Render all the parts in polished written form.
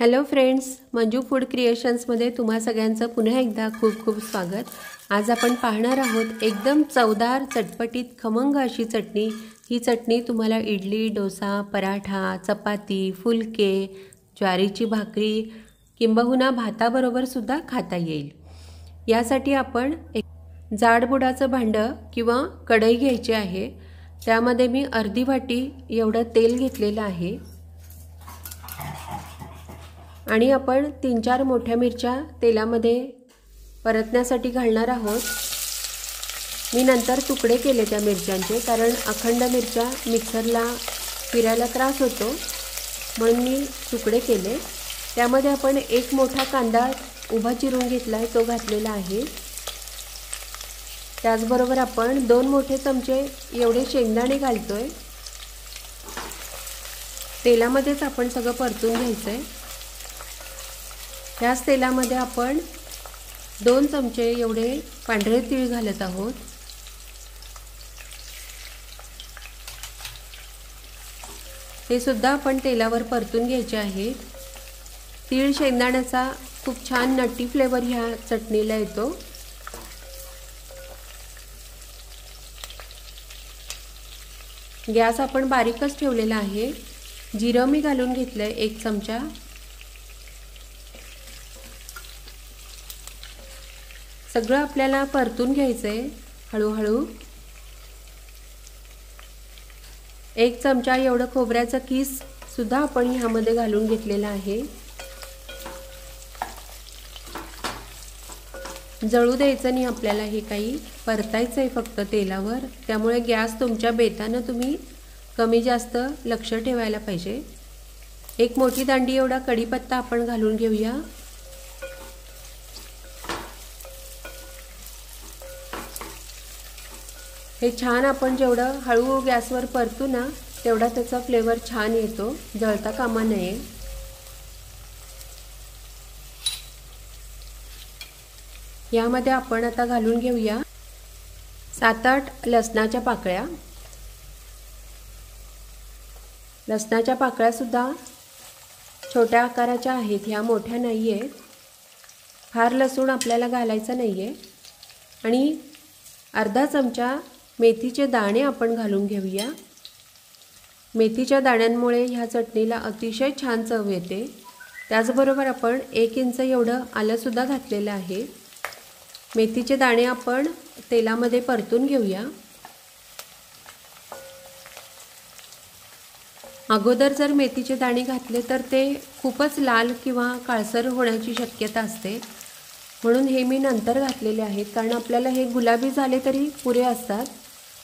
Hello friends, Manju food क्रिएशन्समध्ये तुम्हा सगळ्यांचं पुन्हा एकदा खूप खूप स्वागत। आज आपण पाहणार आहोत एकदम चवदार चटपटीत खमंग अशी चटणी। ही चटणी तुम्हाला इडली, डोसा, पराठा, चपाती, फुलके, ज्वारीची भाकरी किंबहुना भाताबरोबर सुद्धा खाता येईल। यासाठी आपण एक जाडबुडाचं भांडं किंवा कढई घ्यायची आहे। त्यामध्ये मी अर्धी वाटी एवढं तेल घेतलेलं आहे आणि आपण 3-4 मोठ्या मिरच्या तेलामध्ये परतण्यासाठी घालणार आहोत। मी नंतर तुकडे केले त्या मिरच्यांचे, कारण अखंड मिरच्या मिक्सरला फिरायला त्रास होतो म्हणून मी तुकडे केले। त्यामध्ये आपण एक मोठा कांदा उभा चिरून घेतला आहे, तो घातलेला आहे। त्याचबरोबर आपण 2 मोठे चमचे एवढे शेंगदाणे घालतोय। तेलामध्येच आपण सगळं परतून घ्यायचं आहे। त्याच तेलामध्ये आपण 2 चमचे एवढे पांढरे तीळ घालत आहोत। ते सुद्धा आपण तेलावर परतून घ्यायचे आहे। तीळ शेंगदाण्याचा खूप छान नटी फ्लेवर ह्या चटणीला येतो। गॅस आपण बारीकच ठेवलेला आहे। जिरं मी घालून घेतलं 1 चमचा। सगळं आपल्याला परतून घ्यायचं आहे हळूहळू। 1 चमचा एवढं खोबऱ्याचा किस सुद्धा आपण ह्यामध्ये घालून घेतलेला आहे। जळू द्यायचं नाही आपल्याला, हे काही परतायचं आहे फक्त तेलावर, त्यामुळे गॅस तुमच्या बेताने तुम्ही कमी जास्त लक्ष ठेवायला पाहिजे। 1 मोठी दांडी एवढा कढीपत्ता आपण घालून घेऊया। हे छान आपण जेवढं हळू गॅसवर परतू ना तेवढा त्याचा फ्लेवर छान येतो, जळता कामा नये। यामध्ये आपण आता घालून घेऊया 7-8 लसणाच्या पाकळ्या। लसणाच्या पाकळ्या सुद्धा छोट्या आकाराच्या आहेत, ह्या मोठ्या नाही आहेत। फार लसूण आपल्याला घालायचं नाही आहे। आणि अर्धा चमचा मेथीचे दाणे आपण घालून घेऊया। मेथीच्या दाण्यांमुळे ह्या चटणीला अतिशय छान चव येते। त्याचबरोबर आपण 1 इंच एवढं आलं सुद्धा घातलेलं आहे। मेथीचे दाणे आपण तेलामध्ये परतून घेऊया। अगोदर जर मेथीचे दाणे घातले तर ते खूपच लाल किंवा काळसर होण्याची शक्यता असते, म्हणून हे मी नंतर घातलेले आहेत, कारण आपल्याला हे गुलाबी झाले तरी पुरे असतात।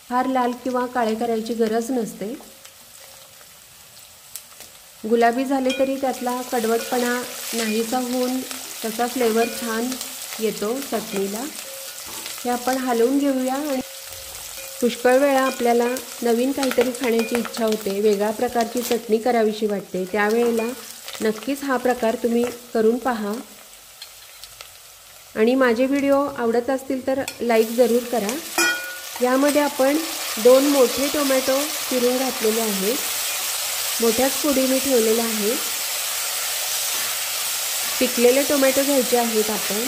फार लाल किंवा काळे करायची गरज नसते। गुलाबी झाले तरी त्यातला कडवटपणा नाहीसा होऊन त्याचा फ्लेवर छान येतो चटणीला। हे आपण हलवून घेऊया। आणि पुष्कळ वेळा आपल्याला नवीन काहीतरी खाण्याची इच्छा होते, वेगळ्या प्रकारची चटणी करावीशी वाटते, त्यावेळेला नक्कीच हा प्रकार तुम्ही करून पहा। आणि माझे व्हिडिओ आवडत असतील तर लाईक जरूर करा। यामध्ये आपण 2 मोठे टोमॅटो चिरून घातलेले आहेत, मोठ्याच फोडीने ठेवलेले आहे। पिकलेले टोमॅटो घ्यायचे आहेत आपण।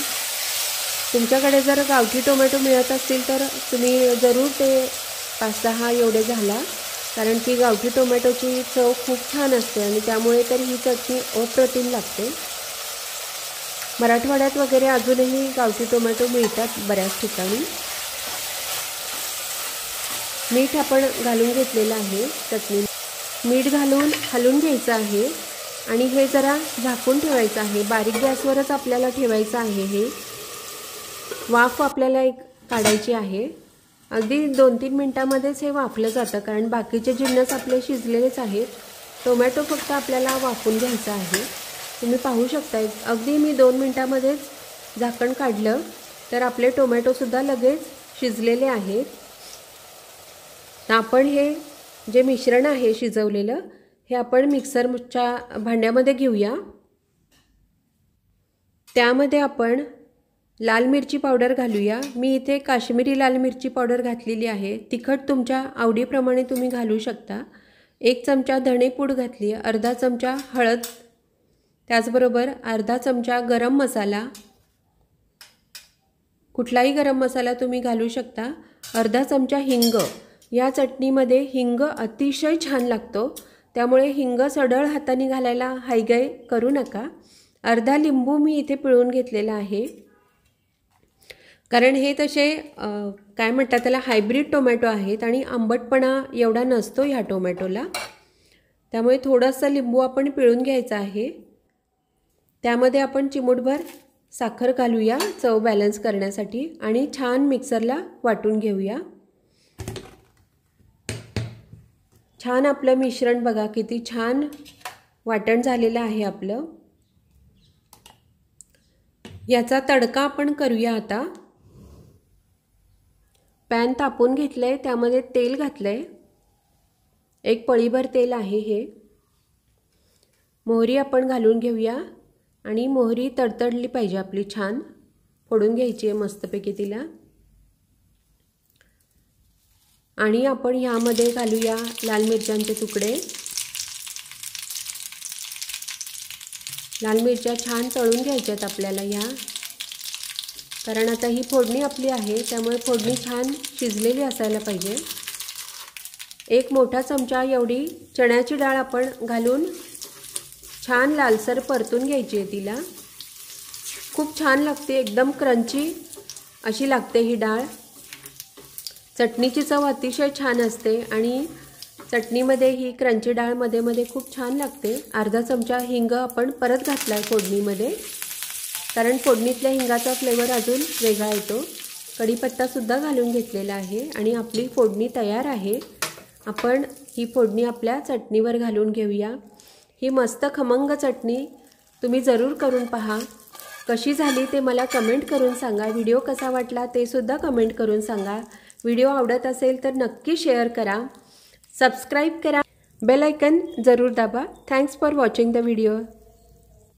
तुमच्याकडे जर गावठी टोमॅटो मिळत असतील तर तुम्ही जरूर ते 5-6 एवढे घाला, कारण की गावठी टोमॅटोची चव खूप छान असते आणि त्यामुळे तर ही चटणी अप्रतिम लागते। मराठवाड्यात वगैरे अजूनही गावठी टोमॅटो मिळतात बऱ्याच ठिकाणी। मीठ आपण घालून घेतलेलं आहे चटणी। मीठ घालून हलवून घ्यायचं आहे आणि हे जरा झाकून ठेवायचं आहे। बारीक गॅसवरच आपल्याला ठेवायचं आहे। हे वाफ आपल्याला एक काढायची आहे। अगदी 2-3 मिनटांमध्येच हे वाफलं जातं, कारण बाकीचे जिन्नस आपले शिजलेलेच आहेत। टोमॅटो फक्त आपल्याला वाफून घ्यायचा आहे। तुम्ही पाहू शकता, अगदी मी 2 मिनिटांमध्येच झाकण काढलं तर आपले टोमॅटोसुद्धा लगेच शिजलेले आहेत। आपण हे जे मिश्रण आहे शिजवलेलं, हे आपण मिक्सरच्या भांड्यामध्ये घेऊया। त्यामध्ये आपण लाल मिरची पावडर घालूया। मी इथे काश्मीरी लाल मिरची पावडर घातलेली आहे। तिखट तुमच्या आवडीप्रमाणे तुम्ही घालू शकता। 1 चमचा धणेपूड घातली, अर्धा चमचा हळद, त्याचबरोबर अर्धा चमचा गरम मसाला, कुठलाही गरम मसाला तुम्ही घालू शकता। अर्धा चमचा हिंग, या चटणीमध्ये हिंग अतिशय छान लागतो, त्यामुळे हिंग सडळ हाताने घालायला हायगाय करू नका। अर्धा लिंबू मी इथे पिळून घेतलेला आहे, कारण हे तसे काय म्हणतात त्याला हायब्रिड टोमॅटो आहेत आणि आंबटपणा एवढा नसतो या टोमॅटोला, त्यामुळे थोडासा लिंबू आपण पिळून घ्यायचा आहे। त्यामध्ये आपण चिमूटभर साखर घालूया चव बॅलन्स करण्यासाठी आणि छान मिक्सरला वाटून घेऊया। छान आपलं मिश्रण बघा किती छान वाटण झालेलं आहे आपलं। याचा तडका आपण करूया आता। पॅन तापून घेतलंय, त्यामध्ये तेल घातलंय, एक पळीभर तेल आहे हे। मोहरी आपण घालून घेऊया आणि मोहरी तडतडली पाहिजे आपली, छान फोडून घ्यायची आहे मस्तपैकी तिला। आणि आपण यामध्ये घालूया लाल मिरच्यांचे तुकडे, लाल मिरच्या छान तळून घ्यायच्यात आपल्याला या, कारण आता ही फोडणी आपली आहे त्यामुळे फोडणी छान शिजलेली असायला पाहिजे। एक मोठा चमचा एवढी चण्याची डाळ आपण घालून छान लालसर परतून घ्यायची आहे तिला, खूप छान लागते, एकदम क्रंची अशी लागते ही डाळ। चटणीची चव अतिशय छान असते आणि चटणीमध्ये ही क्रंची डाळ मध्ये मध्ये खूप छान लागते। अर्धा चमचा हिंग आपण परत घातला आहे फोडणीमध्ये, कारण फोडणीतल्या हिंगाचा फ्लेवर अजून वेगळा येतो। कढीपत्तासुद्धा घालून घेतलेला आहे आणि आपली फोडणी तयार आहे। आपण ही फोडणी आपल्या चटणीवर घालून घेऊया। ही मस्त खमंग चटणी तुम्ही जरूर करून पहा, कशी झाली ते मला कमेंट करून सांगा। व्हिडिओ कसा वाटला ते सुद्धा कमेंट करून सांगा। व्हिडिओ आवडत असेल तर नक्की शेअर करा, सबस्क्राईब करा, बेल आयकन जरूर दाबा। Thanks for watching the video.